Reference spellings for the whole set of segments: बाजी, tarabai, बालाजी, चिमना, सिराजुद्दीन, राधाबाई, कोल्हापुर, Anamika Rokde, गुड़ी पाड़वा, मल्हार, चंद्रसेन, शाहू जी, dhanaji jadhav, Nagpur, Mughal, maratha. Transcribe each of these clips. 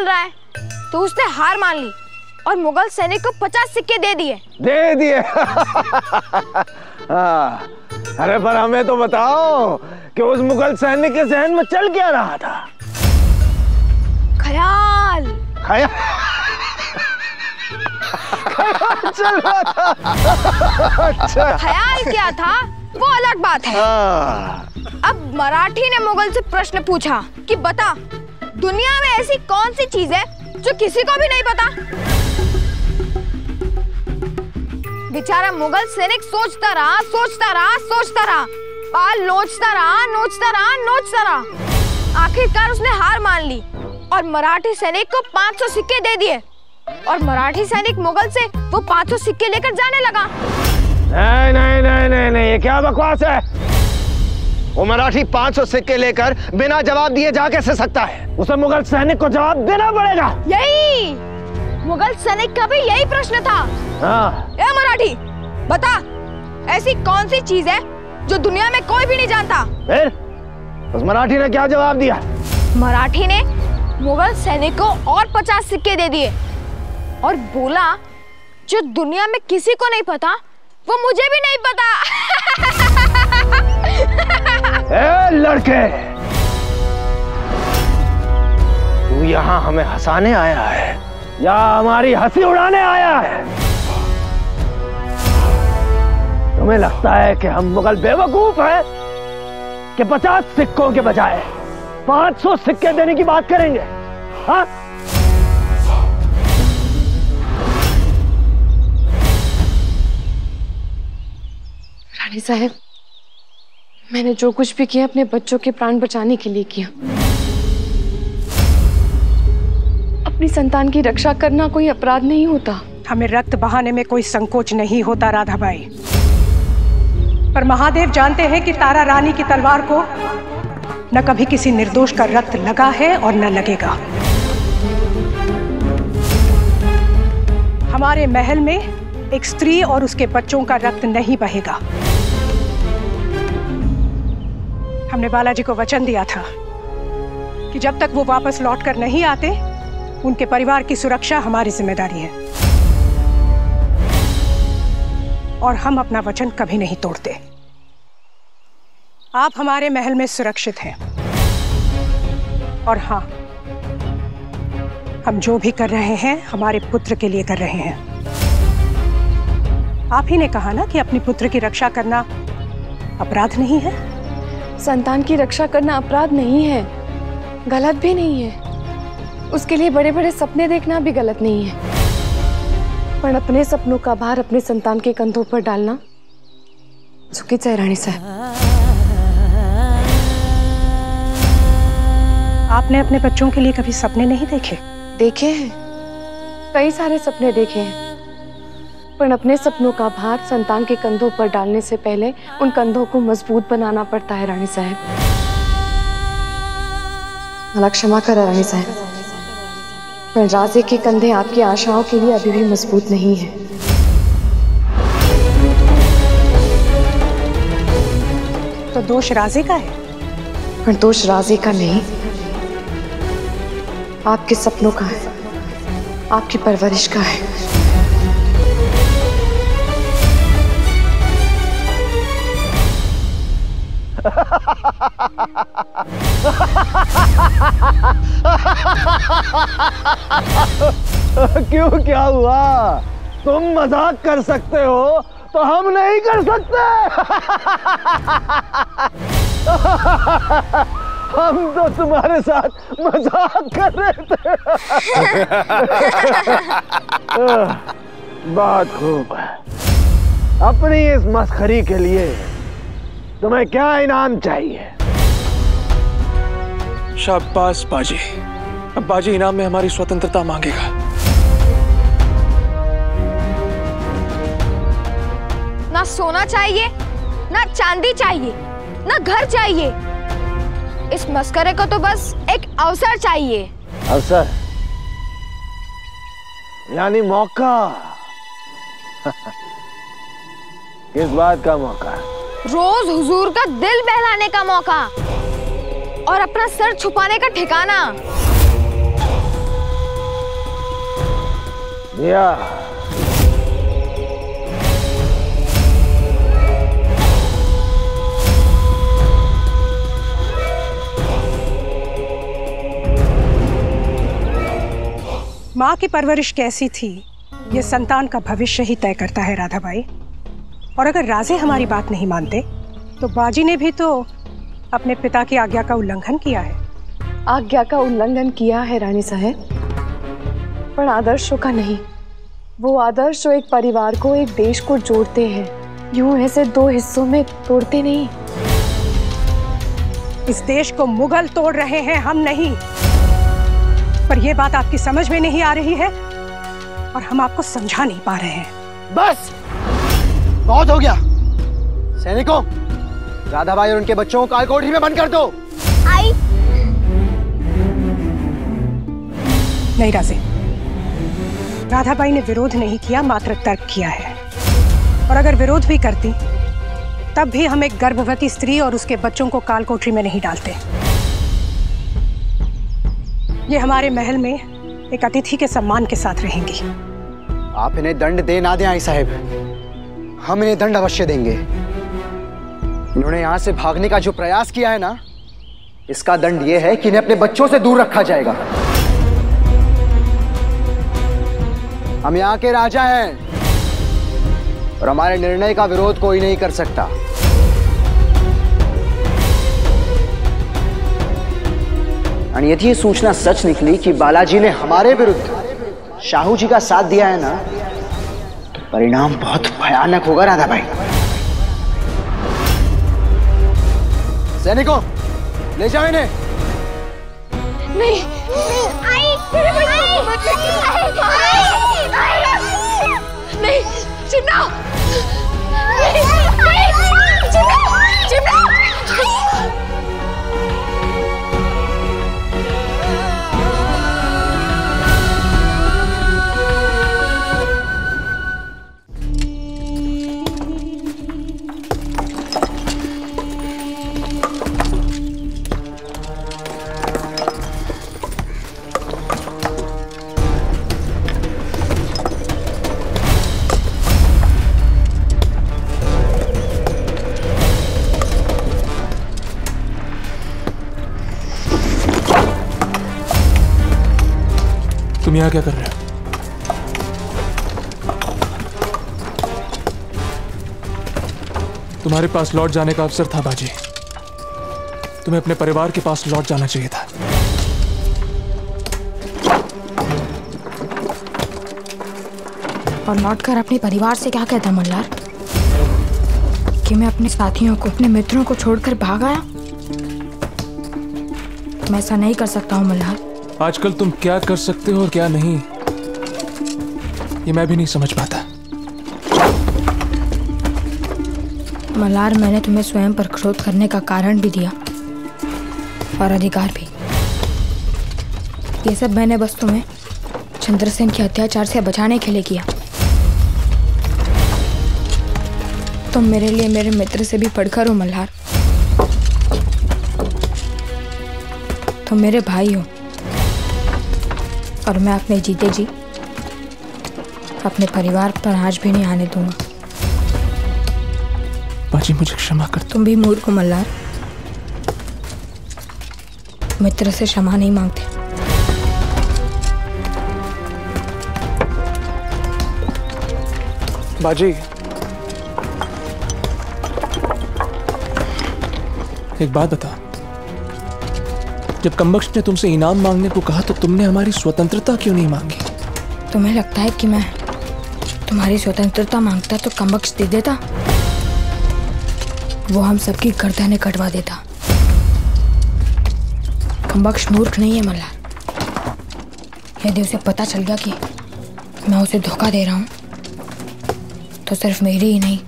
चल रहा है, तो उसने हार मान ली और मुगल सैनिक को 50 सिक्के दे दिए। अरे पर हमें तो बताओ कि उस मुगल सैनिक के जहन में चल क्या रहा था? ख्याल चल रहा था। अच्छा। ख्याल क्या था वो अलग बात है। अब मराठी ने मुगल से प्रश्न पूछा कि बता, दुनिया में ऐसी कौन सी चीज है जो किसी को भी नहीं पता? बेचारा मुगल सैनिक सोचता रहा, बाल नोचता रहा। आखिरकार उसने हार मान ली और मराठी सैनिक को 500 सिक्के दे दिए और मराठी सैनिक मुगल से वो 500 सिक्के लेकर जाने लगा। नहीं, ये क्या बकवास है? वो मराठी 500 सिक्के लेकर बिना जवाब दिए जा कैसे सकता है? उसे मुगल सैनिक को जवाब देना पड़ेगा। यही मुगल सैनिक का भी यही प्रश्न था। ए मराठी, बता ऐसी कौन सी चीज है जो दुनिया में कोई भी नहीं जानता? फिर उस मराठी ने क्या जवाब दिया? मराठी ने मुगल सैनिक को और 50 सिक्के दे दिए और बोला, जो दुनिया में किसी को नहीं पता वो मुझे भी नहीं पता। ए लड़के, तू यहाँ हमें हंसाने आया है या हमारी हंसी उड़ाने आया है? तुम्हें लगता है कि हम मुगल बेवकूफ हैं कि 50 सिक्कों के बजाय 500 सिक्के देने की बात करेंगे? हाँ, रानी साहब, मैंने जो कुछ भी किया अपने बच्चों के प्राण बचाने के लिए किया। अपनी संतान की रक्षा करना कोई अपराध नहीं होता। हमें रक्त बहाने में कोई संकोच नहीं होता राधाबाई, पर महादेव जानते हैं कि तारा रानी की तलवार को न कभी किसी निर्दोष का रक्त लगा है और न लगेगा। हमारे महल में एक स्त्री और उसके बच्चों का रक्त नहीं बहेगा। हमने बालाजी को वचन दिया था कि जब तक वो वापस लौट कर नहीं आते, उनके परिवार की सुरक्षा हमारी जिम्मेदारी है और हम अपना वचन कभी नहीं तोड़ते। आप हमारे महल में सुरक्षित हैं और हाँ, हम जो भी कर रहे हैं हमारे पुत्र के लिए कर रहे हैं। आप ही ने कहा ना कि अपने पुत्र की रक्षा करना अपराध नहीं है। संतान की रक्षा करना अपराध नहीं है, गलत भी नहीं है। उसके लिए बड़े बड़े सपने देखना भी गलत नहीं है, पर अपने सपनों का भार अपने संतान के कंधों पर डालना चुकित है रानी साहब। आपने अपने बच्चों के लिए कभी सपने नहीं देखे? देखे हैं, कई सारे सपने देखे हैं, पर अपने सपनों का भार संतान के कंधों पर डालने से पहले उन कंधों को मजबूत बनाना पड़ता है रानी साहब। भला क्षमा करा रानी साहब, पर राजे के कंधे आपकी आशाओं के लिए अभी भी मजबूत नहीं है। तो दोष राजे का है? पर दोष राजे का नहीं, आपके सपनों का है, आपकी परवरिश का है। क्यों, क्या हुआ? तुम मजाक कर सकते हो तो हम नहीं कर सकते? हम तो तुम्हारे साथ मजाक कर रहे थे। बात खूब है। अपनी इस मस्खरी के लिए तुम्हें क्या इनाम चाहिए? शाबाश बाजी। अब बाजी इनाम में हमारी स्वतंत्रता मांगेगा। ना सोना चाहिए, ना चांदी चाहिए, ना घर चाहिए। इस मस्करे को तो बस एक अवसर चाहिए। अवसर यानी मौका। किस बात का मौका? रोज हुजूर का दिल बहलाने का मौका और अपना सर छुपाने का ठिकाना। दिया। माँ की परवरिश कैसी थी ये संतान का भविष्य ही तय करता है राधाबाई। और अगर राजे हमारी बात नहीं मानते तो बाजी ने भी तो अपने पिता की आज्ञा का उल्लंघन किया है। आज्ञा का उल्लंघन किया है रानी साहब, पर आदर्शों का नहीं। वो आदर्श जो एक परिवार को, एक देश को जोड़ते हैं, यूं ऐसे दो हिस्सों में तोड़ते नहीं। इस देश को मुगल तोड़ रहे हैं, हम नहीं। पर ये बात आपकी समझ में नहीं आ रही है और हम आपको समझा नहीं पा रहे हैं। बस बहुत हो गया। सैनिकों, राधाबाई और उनके बच्चों को काल कोठरी में बंद कर दो। आई नहीं राजे, राधाबाई ने विरोध नहीं किया, मात्र तर्क किया है। और अगर विरोध भी करती तब भी हम एक गर्भवती स्त्री और उसके बच्चों को काल कोठरी में नहीं डालते। ये हमारे महल में एक अतिथि के सम्मान के साथ रहेंगी। आप इन्हें दंड दे ना दें आई साहब, हम इन्हें दंड अवश्य देंगे। इन्होंने यहाँ से भागने का जो प्रयास किया है ना, इसका दंड ये है कि इन्हें अपने बच्चों से दूर रखा जाएगा। हम यहाँ के राजा हैं और हमारे निर्णय का विरोध कोई नहीं कर सकता। और यदि ये सूचना सच निकली कि बालाजी ने हमारे विरुद्ध शाहू जी का साथ दिया है ना, तो परिणाम बहुत भयानक होगा राधाबाई। सैनिकों, ले जाओ इन्हें। नहीं, नहीं, चिमना, तुम यहाँ क्या कर रहे हो? तुम्हारे पास लौट जाने का अवसर था बाजी, तुम्हें अपने परिवार के पास लौट जाना चाहिए था। और लौटकर अपने परिवार से क्या कहता मल्हार, कि मैं अपने साथियों को, अपने मित्रों को छोड़कर भाग आया? मैं ऐसा नहीं कर सकता हूँ मल्हार। आजकल तुम क्या कर सकते हो और क्या नहीं, ये मैं भी नहीं समझ पाता। मल्हार, मैंने तुम्हें स्वयं पर क्रोध करने का कारण भी दिया और अधिकार भी। ये सब मैंने बस तुम्हें चंद्रसेन के अत्याचार से बचाने के लिए किया। तुम मेरे लिए मेरे मित्र से भी बढ़कर हो मल्हार। तुम मेरे भाई हो और मैं अपने जीते जी अपने परिवार पर आज भी नहीं आने दूंगा। बाजी, मुझे क्षमा कर। तुम भी मूर्ख हो मल्हार, मित्र से क्षमा नहीं मांगते। बाजी, एक बात बता, जब कमबख्श ने तुमसे इनाम मांगने को कहा तो तुमने हमारी स्वतंत्रता क्यों नहीं मांगी? तुम्हें लगता है कि मैं तुम्हारी स्वतंत्रता मांगता तो कमबख्श दे देता? वो हम सबकी गर्दनें कटवा देता। कमबख्श मूर्ख नहीं है मल्हार। यदि उसे पता चल गया कि मैं उसे धोखा दे रहा हूँ तो सिर्फ मेरी ही नहीं,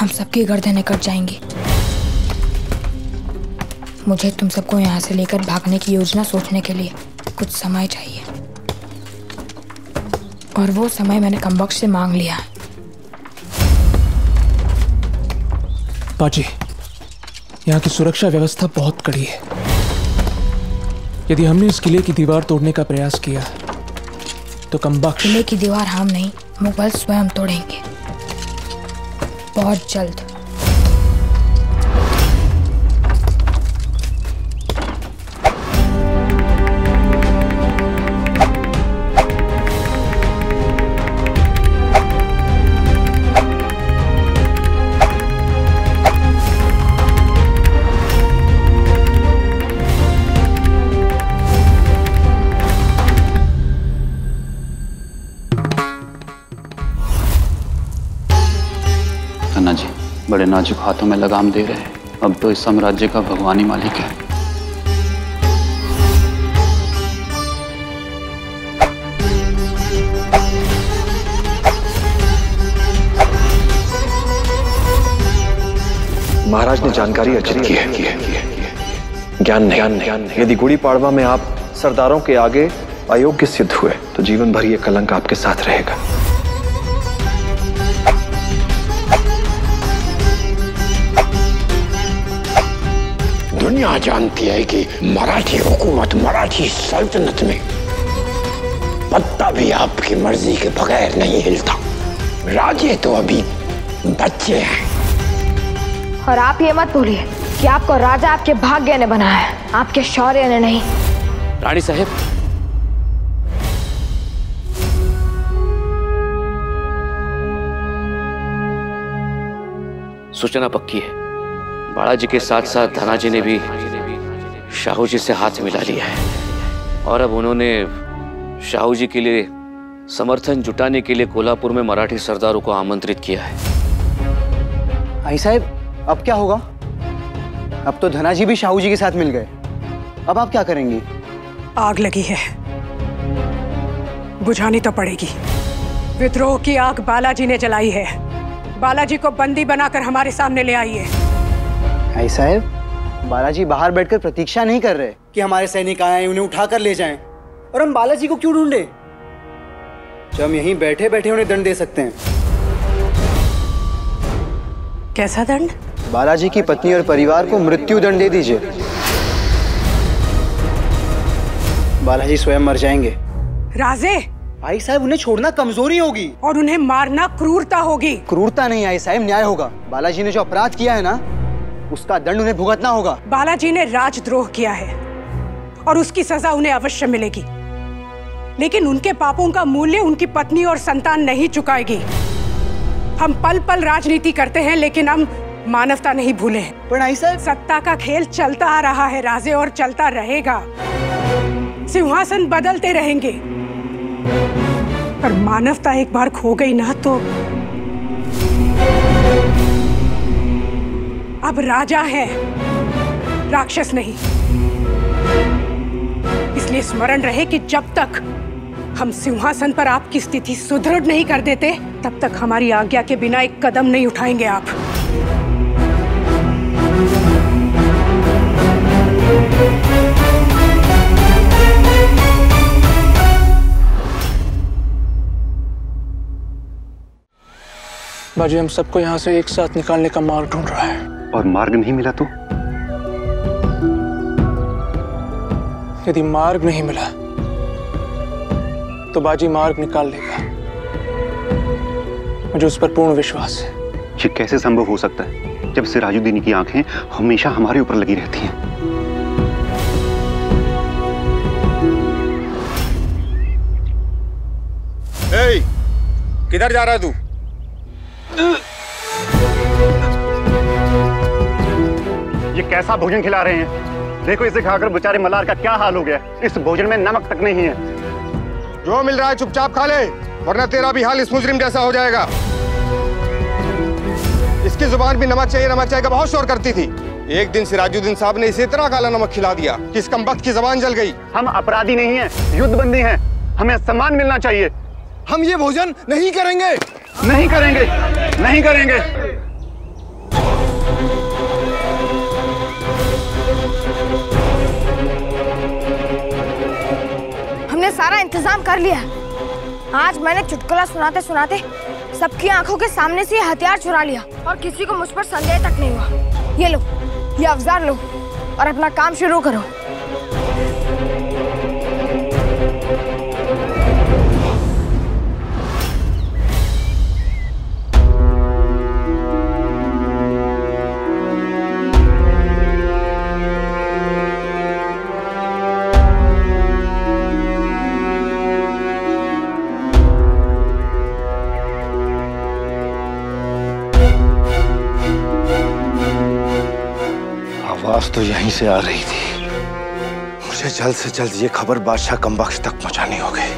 हम सबकी गर्दनें कट जाएंगी। मुझे तुम सबको यहाँ से लेकर भागने की योजना सोचने के लिए कुछ समय चाहिए और वो समय मैंने कमबख्श से मांग लिया है। बाजी, यहाँ की सुरक्षा व्यवस्था बहुत कड़ी है। यदि हमने इस किले की दीवार तोड़ने का प्रयास किया तो कम बख्श। किले की दीवार हम नहीं, मुगल स्वयं तोड़ेंगे बहुत जल्द। बड़े नाजुक हाथों में लगाम दे रहे हैं। अब तो इस साम्राज्य का भगवान ही मालिक है। महाराज ने जानकारी अर्जित की है, ज्ञान नहीं। यदि गुड़ी पाड़वा में आप सरदारों के आगे अयोग्य सिद्ध हुए तो जीवन भर यह कलंक आपके साथ रहेगा। दुनिया जानती है कि मराठी हुकूमत, मराठी सल्तनत में पत्ता भी आपकी मर्जी के बगैर नहीं हिलता। राजे तो अभी बच्चे हैं। और आप ये मत भूलिए कि आपको राजा आपके भाग्य ने बनाया है, आपके शौर्य ने नहीं। रानी साहब, सूचना पक्की है। बालाजी के साथ साथ धनाजी ने भी शाहू जी से हाथ मिला लिया है और अब उन्होंने शाहू जी के लिए समर्थन जुटाने के लिए कोल्हापुर में मराठी सरदारों को आमंत्रित किया है। आई साहब, अब क्या होगा? अब तो धनाजी भी शाहू जी के साथ मिल गए, अब आप क्या करेंगी? आग लगी है, बुझानी तो पड़ेगी। विद्रोह की आग बालाजी ने जलाई है, बालाजी को बंदी बनाकर हमारे सामने ले आई है। आई साहब, बालाजी बाहर बैठकर प्रतीक्षा नहीं कर रहे कि हमारे सैनिक आए, उन्हें उठाकर ले जाएं। और हम बालाजी को क्यों ढूंढे जब हम यहीं बैठे बैठे उन्हें दंड दे सकते हैं? कैसा दंड? बालाजी की पत्नी और परिवार को मृत्यु दंड दे दीजिए। बालाजी स्वयं मर जाएंगे। राजे, आई साहब, उन्हें छोड़ना कमजोरी होगी और उन्हें मारना क्रूरता होगी। क्रूरता नहीं आई साहब, न्याय होगा। बालाजी ने जो अपराध किया है ना, उसका दंड उन्हें भुगतना होगा। बालाजी ने राजद्रोह किया है और उसकी सजा उन्हें अवश्य मिलेगी, लेकिन उनके पापों का मूल्य उनकी पत्नी और संतान नहीं चुकाएगी। हम पल पल राजनीति करते हैं, लेकिन हम मानवता नहीं भूले। पर आई साहब, सत्ता का खेल चलता आ रहा है राजे, और चलता रहेगा। सिंहासन बदलते रहेंगे, पर मानवता एक बार खो गई ना तो। अब राजा है, राक्षस नहीं। इसलिए स्मरण रहे कि जब तक हम सिंहासन पर आपकी स्थिति सुदृढ़ नहीं कर देते, तब तक हमारी आज्ञा के बिना एक कदम नहीं उठाएंगे आप। बाजी, हम सबको यहाँ से एक साथ निकालने का मार्ग ढूंढ रहा है। और मार्ग नहीं मिला तो? यदि मार्ग नहीं मिला तो बाजी मार्ग निकाल लेगा, मुझे उस पर पूर्ण विश्वास है। ये कैसे संभव हो सकता है जब सिराजुद्दीन की आंखें हमेशा हमारे ऊपर लगी रहती हैं? ए, किधर जा रहा है तू? ये कैसा भोजन खिला रहे हैं? देखो, इसे खाकर बेचारे मलार का क्या हाल हो गया। इस भोजन में नमक तक नहीं है। जो मिल रहा है चुपचाप खा ले, वरना तेरा भी हाल इस मुजरिम जैसा हो जाएगा। इसकी जुबान भी नमक चाहिए नमक चाहिए का बहुत शोर करती थी। एक दिन सिराजुद्दीन साहब ने इसे इतना काला नमक खिला दिया कि इस कमबख्त की जुबान जल गई। हम अपराधी नहीं है, युद्धबंदी है, हमें सम्मान मिलना चाहिए। हम ये भोजन नहीं करेंगे, नहीं करेंगे, नहीं करेंगे। हमने सारा इंतजाम कर लिया। आज मैंने चुटकुला सुनाते सुनाते सबकी आंखों के सामने से हथियार चुरा लिया और किसी को मुझ पर संदेह तक नहीं हुआ। ये लो, ये अवजार लो और अपना काम शुरू करो। तो यहीं से आ रही थी। मुझे जल्द से जल्द ये खबर बादशाह कमबख्त तक पहुंचानी होगी।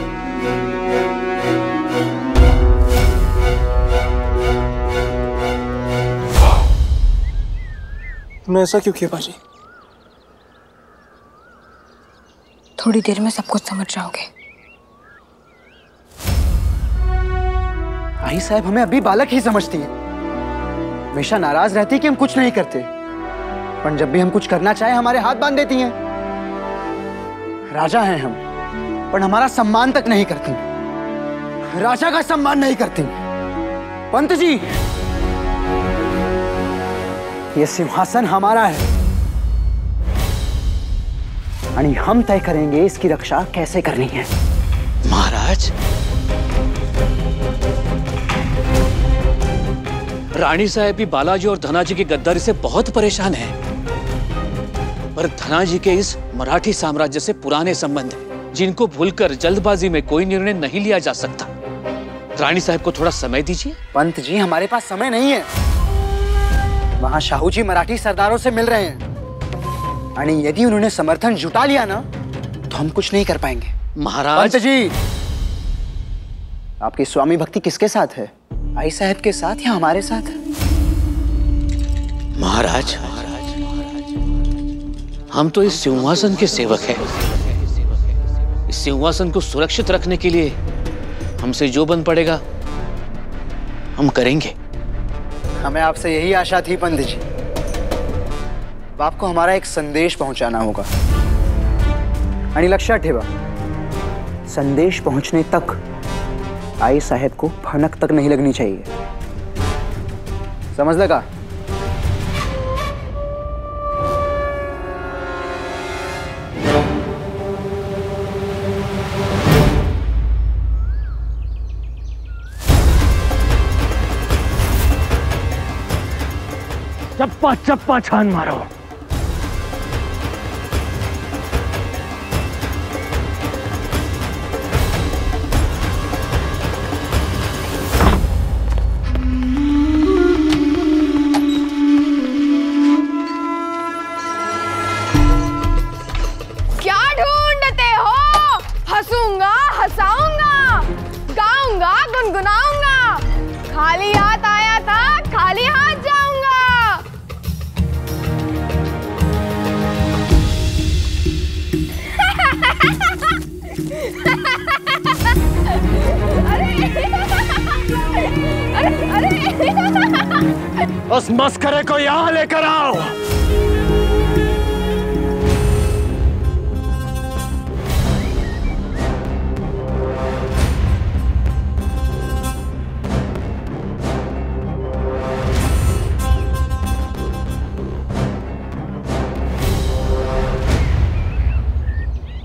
तुमने ऐसा क्यों किया बाजी? थोड़ी देर में सब कुछ समझ जाओगे। आई साहब हमें अभी बालक ही समझती है। हमेशा नाराज रहती है कि हम कुछ नहीं करते, पर जब भी हम कुछ करना चाहे हमारे हाथ बांध देती हैं। राजा हैं हम, पर हमारा सम्मान तक नहीं करती, राजा का सम्मान नहीं करती। पंत जी, ये सिंहासन हमारा है और हम तय करेंगे इसकी रक्षा कैसे करनी है। महाराज, रानी साहब भी बालाजी और धनाजी की गद्दारी से बहुत परेशान हैं। पर धनाजी के इस मराठी साम्राज्य से पुराने संबंध हैं, जिनको भूलकर जल्दबाजी में कोई निर्णय नहीं लिया जा सकता। रानी साहब को थोड़ा समय दीजिए। पंत जी, हमारे पास समय नहीं है। वहां शाहू जी मराठी सरदारों से मिल रहे हैं और यदि उन्होंने समर्थन जुटा लिया ना तो हम कुछ नहीं कर पाएंगे। महाराज, पंत जी, आपकी स्वामी भक्ति किसके साथ है? आई साहब के साथ या हमारे साथ? महाराज, हम तो इस सिंहासन के सेवक हैं। इस सिंहासन को सुरक्षित रखने के लिए हमसे जो बन पड़ेगा हम करेंगे। हमें आपसे यही आशा थी पंत जी। अब आपको हमारा एक संदेश पहुंचाना होगा और लक्षात ठेवा, संदेश पहुंचने तक आई साहब को भनक तक नहीं लगनी चाहिए। समझ लगा? चप्पा चप्पा छान मारो। क्या ढूंढते हो? हंसूंगा, हंसाऊंगा, गाऊंगा, गुनगुनाऊंगा। खाली हाथ आया था, खाली हाथ जाऊंगा। उस मस्करे को यहां लेकर आओ।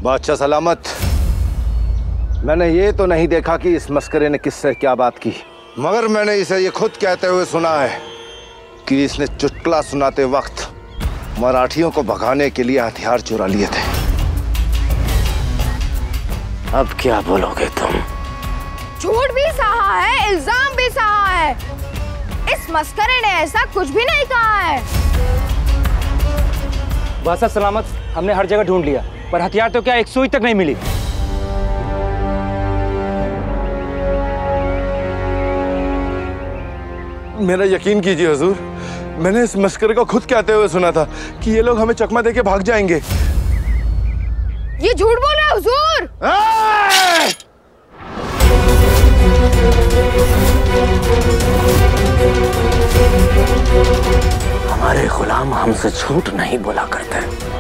बादशाह सलामत, मैंने ये तो नहीं देखा कि इस मस्करे ने किससे क्या बात की, मगर मैंने इसे ये खुद कहते हुए सुना है कि इसने चुटकुला सुनाते वक्त मराठियों को भगाने के लिए हथियार चुरा लिए थे। अब क्या बोलोगे तुम? झूठ भी सहा है, इल्जाम भी सहा है। इस मस्करे ने ऐसा कुछ भी नहीं कहा है। बादशाह सलामत, हमने हर जगह ढूंढ लिया, पर हथियार तो क्या एक सुई तक नहीं मिली। मेरा यकीन कीजिए हुजूर, मैंने इस मस्करे को खुद कहते हुए सुना था कि ये लोग हमें चकमा देके भाग जाएंगे। ये झूठ बोल रहा है हुजूर। हमारे गुलाम हमसे झूठ नहीं बोला करते।